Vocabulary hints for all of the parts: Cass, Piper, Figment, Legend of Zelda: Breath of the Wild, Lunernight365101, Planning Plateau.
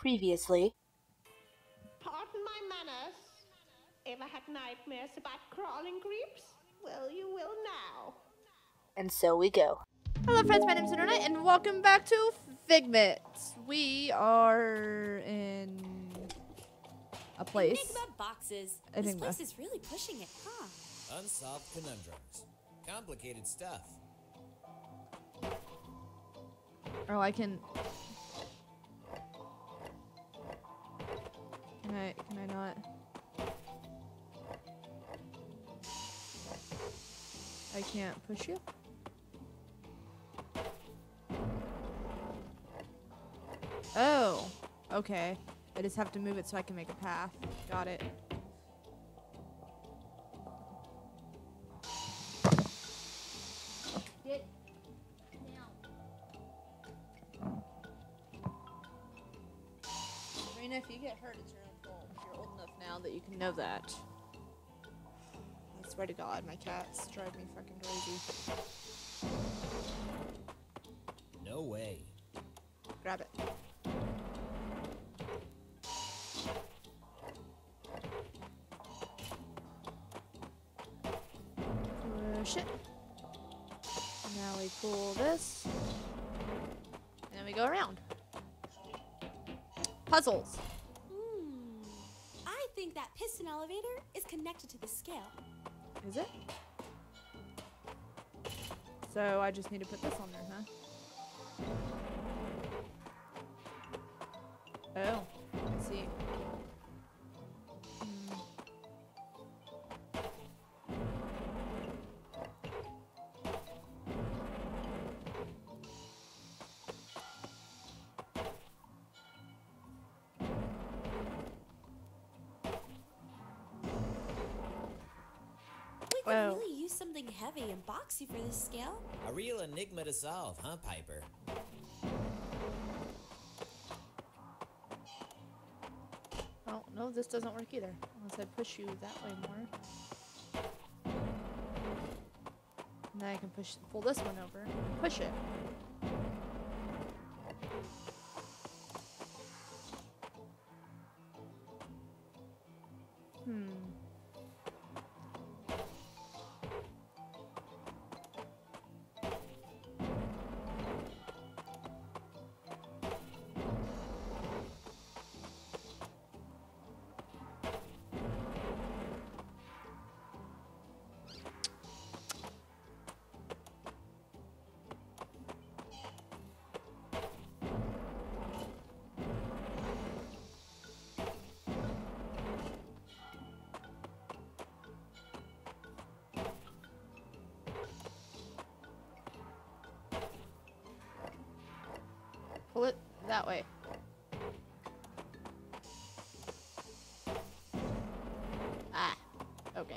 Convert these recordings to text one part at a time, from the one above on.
previously. Pardon my manners. Ever had nightmares about crawling creeps? Well, you will now. And so we go. Hello friends, my name is Lunernight, and welcome back to Figment. We are in a place. Enigma boxes. Enigma. This place is really pushing it, huh? Unsolved conundrums. Complicated stuff. Oh, I can... Can I not? I can't push you? Oh, okay. I just have to move it so I can make a path. Got it. Get down. Marina, if you get hurt, it's your own fault. You're old enough now that you can know that. I swear to God, my cats drive me fucking crazy. No way. Grab it. Shit. Now we pull this. And then we go around. Puzzles. I think that piston elevator is connected to the scale. Is it? So I just need to put this on there, huh? Oh, let's see. Whoa. Really use something heavy and boxy for this scale. A real enigma to solve, huh, Piper? Oh, no, this doesn't work either. Unless I push you that way more. Now I can pull this one over and push it. Pull it that way. Ah, okay.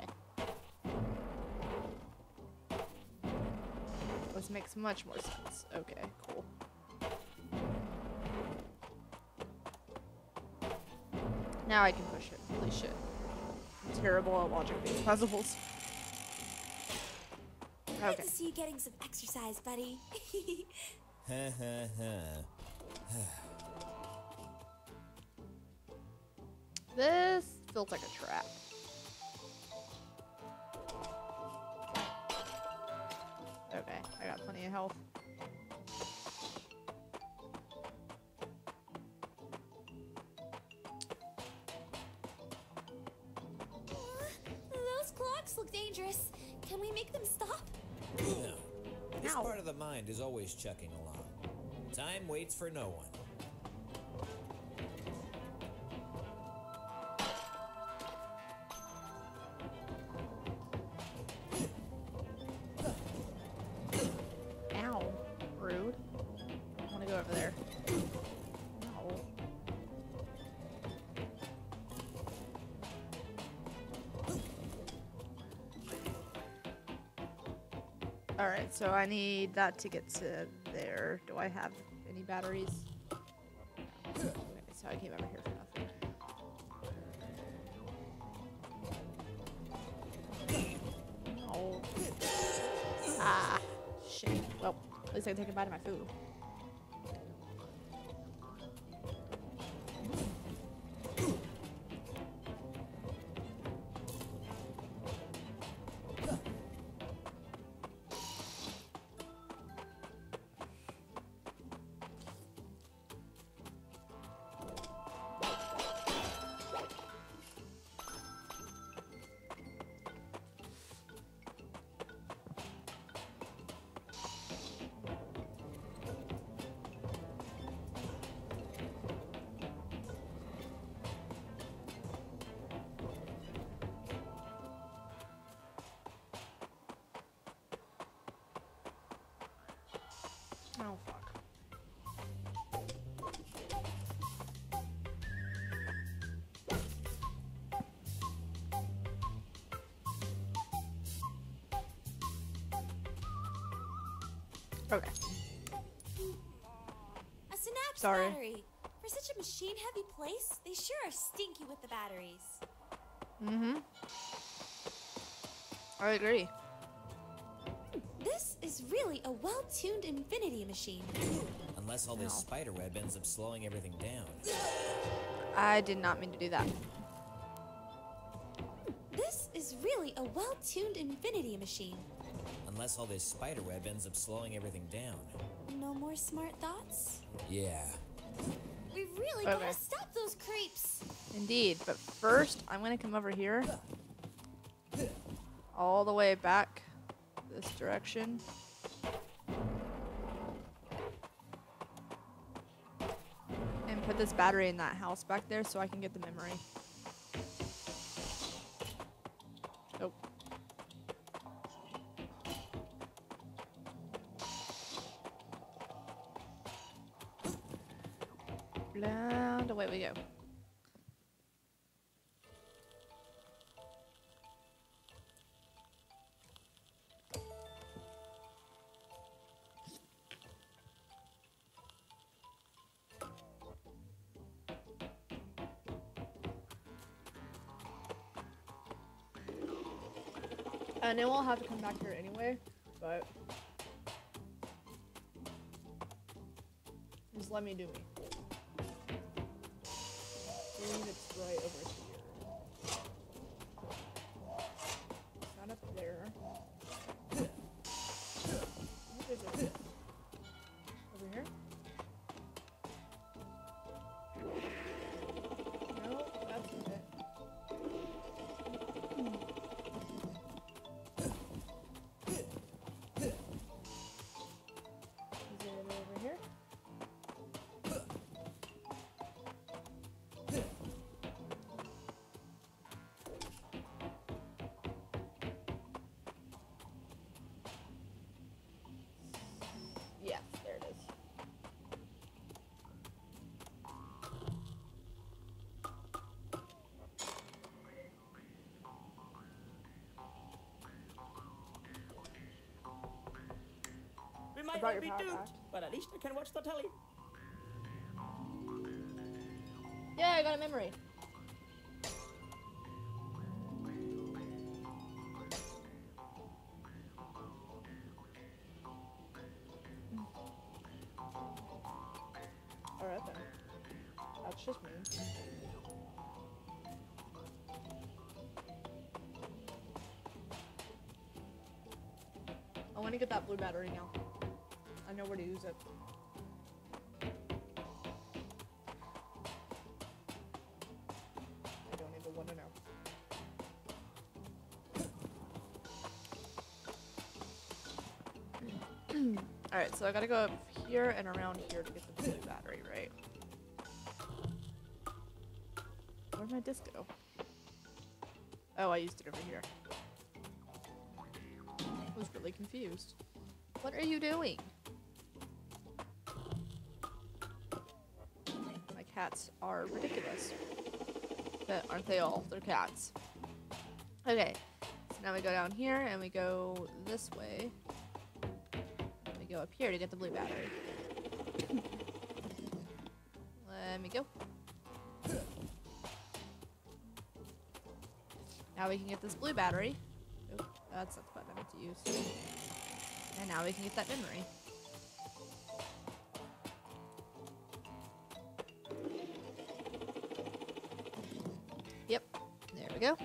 This makes much more sense. Okay, cool. Now I can push it. Holy shit. I'm terrible at logic-based puzzles. Okay. Good to see you getting some exercise, buddy. This feels like a trap. Okay, I got plenty of health. Those clocks look dangerous. Can we make them stop? This part of the mind is always chucking along. Time waits for no one. Ow. Rude. I want to go over there. No. Alright, so I need that to get to there. Do I have any batteries? Okay, so I came over here for nothing. No. Ah, shit. Well, at least I can take a bite of my food. Okay. A synapse Sorry. Battery. For such a machine-heavy place, they sure are stinky with the batteries. Mm-hmm. I agree. This is really a well-tuned infinity machine. Unless all this spider web ends up slowing everything down. I did not mean to do that. This is really a well-tuned infinity machine. Unless all this spider web ends up slowing everything down. No more smart thoughts? Yeah. We really gotta stop those creeps. Indeed, but first I'm gonna come over here. All the way back this direction. And put this battery in that house back there so I can get the memory. Oh. And away we go. I know I'll have to come back here anyway, but just let me do me. I believe it's right over here. It's not up there. Over here? No, that's it. Is it over here? I might be duped, but at least I can watch the telly. Yeah, I got a memory. Alright then. That's just me. I want to get that blue battery now. I know where to use it. I don't even want to know. Alright, so I gotta go up here and around here to get the blue battery, right? Where'd my disc go? Oh, I used it over here. I was really confused. What are you doing? Cats are ridiculous. But aren't they all? They're cats. Okay, so now we go down here and we go this way. And we go up here to get the blue battery. Let me go. Now we can get this blue battery. Oh, that's not the button I meant to use. And now we can get that memory. Go.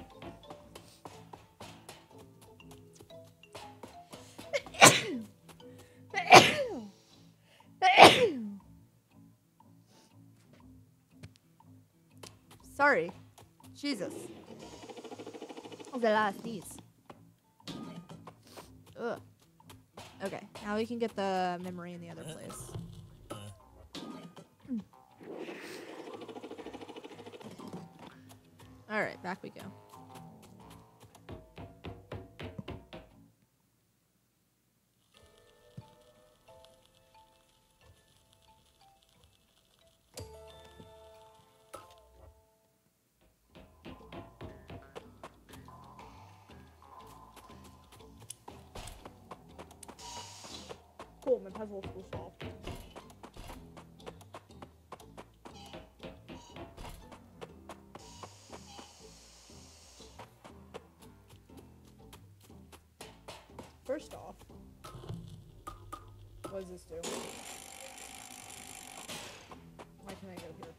Sorry, Jesus. The last piece. Ugh. Okay, now we can get the memory in the other place. All right, back we go. cool, my puzzle's still solved. First off, what does this do? Why can I go here?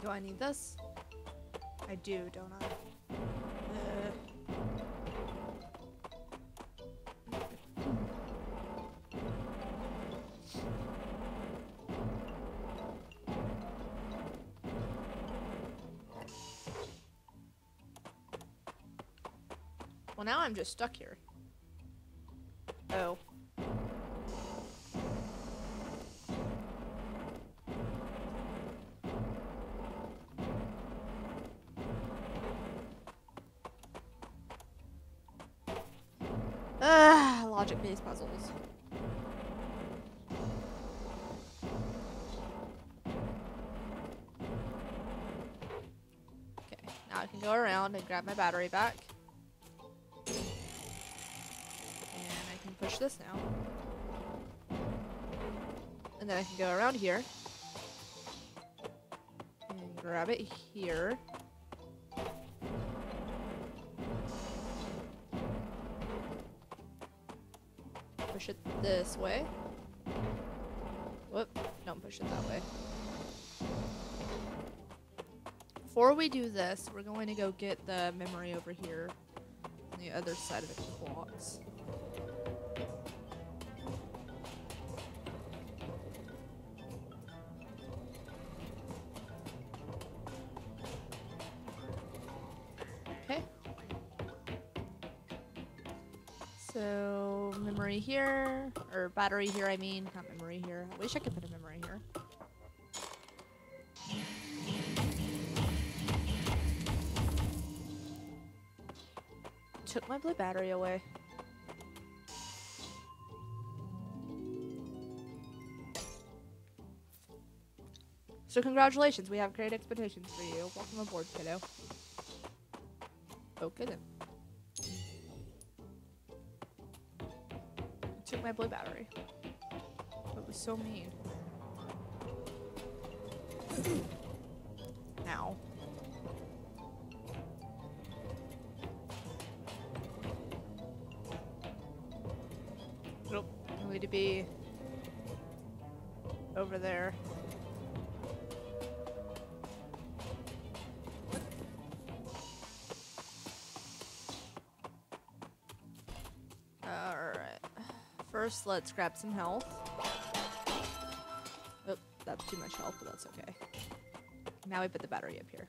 Do I need this? I do, don't I? Well, now I'm just stuck here. Oh. Logic-based puzzles. Okay, now I can go around and grab my battery back. Push this now. And then I can go around here. And grab it here. Push it this way. Whoop, don't push it that way. Before we do this, we're going to go get the memory over here on the other side of the box. So, memory here, or battery here, I mean, not memory here. I wish I could put a memory here. Took my blue battery away. So, congratulations, we have great expectations for you. Welcome aboard, kiddo. Okay then. Took my blue battery. That was so mean. Ow. Nope. I need to be over there. First, let's grab some health. Oh, that's too much health, but that's okay. Now we put the battery up here.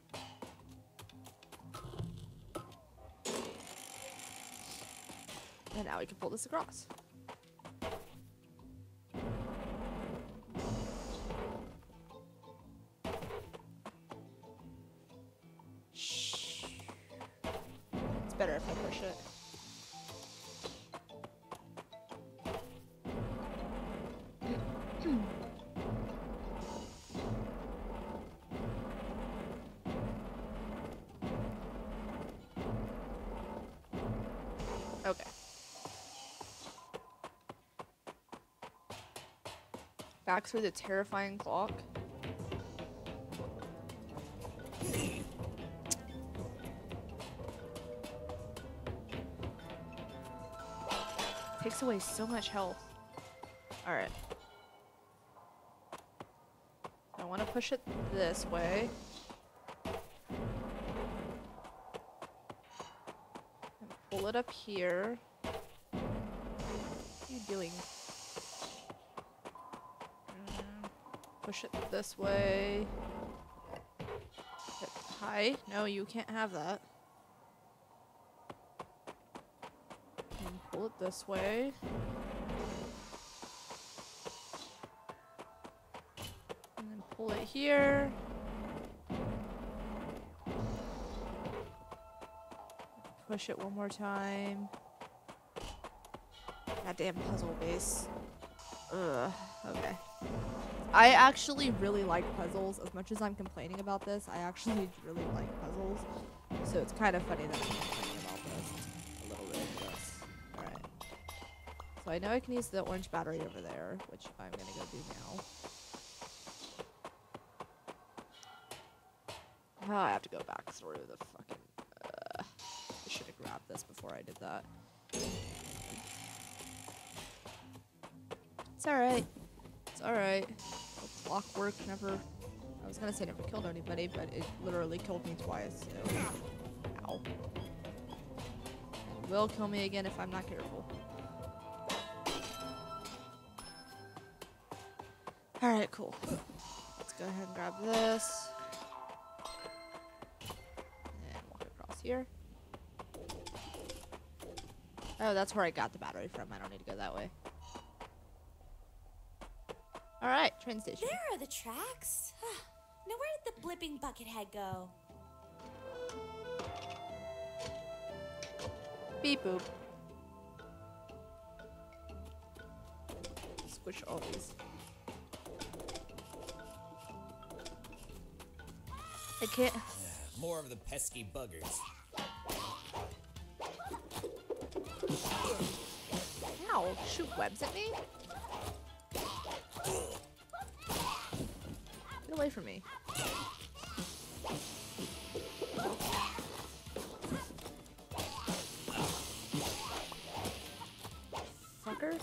And now we can pull this across. Shh. It's better if I push it. Back through the terrifying clock. Takes away so much health. Alright. I want to push it this way. And pull it up here. What are you doing? Push it this way. Hi. No, you can't have that. And pull it this way. And then pull it here. Push it one more time. Goddamn puzzle base. Ugh. Okay. I actually really like puzzles. As much as I'm complaining about this, I actually really like puzzles. So it's kind of funny that I'm complaining about this. A little bit of this. Alright. So I know I can use the orange battery over there, which I'm gonna go do now. Oh, I have to go back through the fucking... I should have grabbed this before I did that. It's alright. It's alright. The clockwork never... I was gonna say never killed anybody, but it literally killed me twice, so... Ow. It will kill me again if I'm not careful. Alright, cool. Let's go ahead and grab this. Here. Oh, that's where I got the battery from. I don't need to go that way. All right, train station. There are the tracks. Now, where did the blipping bucket head go? Beep boop. Squish all these. I can't. More of the pesky buggers. Ow, shoot webs at me? Get away from me. Fucker.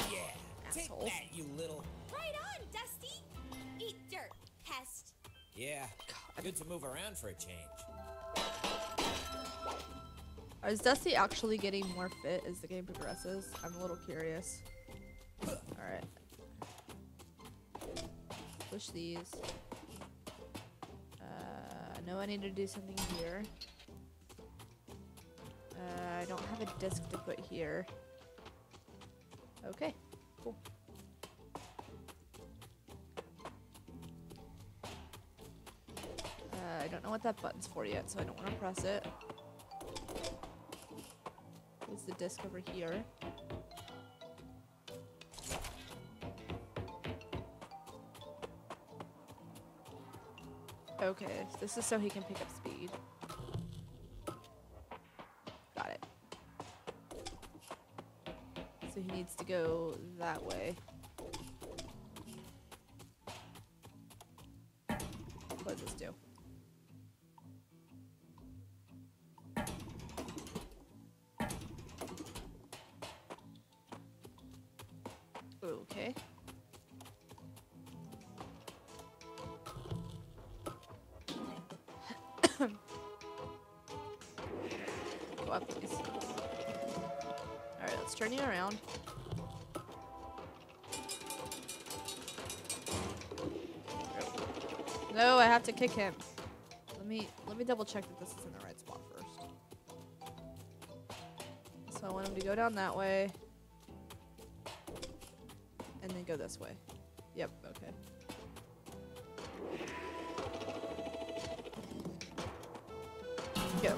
Yeah, asshole. Take that, you little... Yeah, God. Good to move around for a change. Is Dusty actually getting more fit as the game progresses? I'm a little curious. Alright. Push these. I know I need to do something here. I don't have a disc to put here. Okay, cool. I don't know what that button's for yet, so I don't want to press it. There's the disc over here. Okay, so this is so he can pick up speed. Got it. So he needs to go that way. What does this do? Okay. Go up, please. Alright, let's turn you around. No, I have to kick him. Let me double check that this is in the right spot first. So I want him to go down that way. And then go this way. Yep, okay. Go.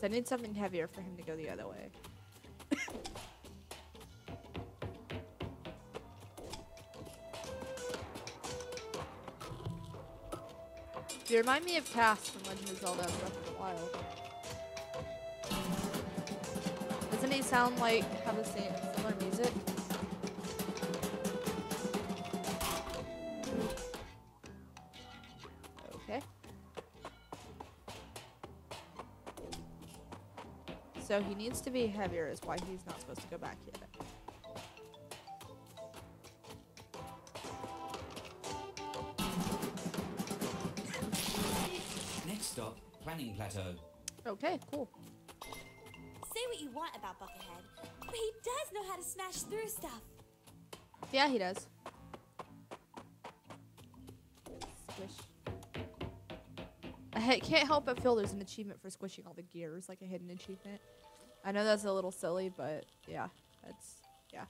So I need something heavier for him to go the other way. You remind me of Cass from Legend of Zelda: Breath of the Wild. Doesn't he sound like have the same similar music? Okay. So he needs to be heavier is why he's not supposed to go back yet. Stop. Planning Plateau. Okay, cool. Say what you want about Buckethead, but he does know how to smash through stuff. Yeah, he does. Squish. I can't help but feel there's an achievement for squishing all the gears, like a hidden achievement. I know that's a little silly, but yeah, that's... yeah.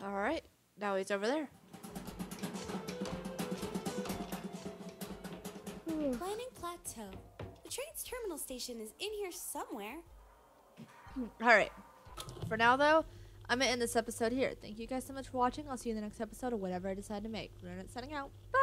Alright, now he's over there. Planning Plateau. The train's terminal station is in here somewhere. All right. For now, though, I'm going to end this episode here. Thank you guys so much for watching. I'll see you in the next episode of whatever I decide to make. Lunernight signing out. Bye!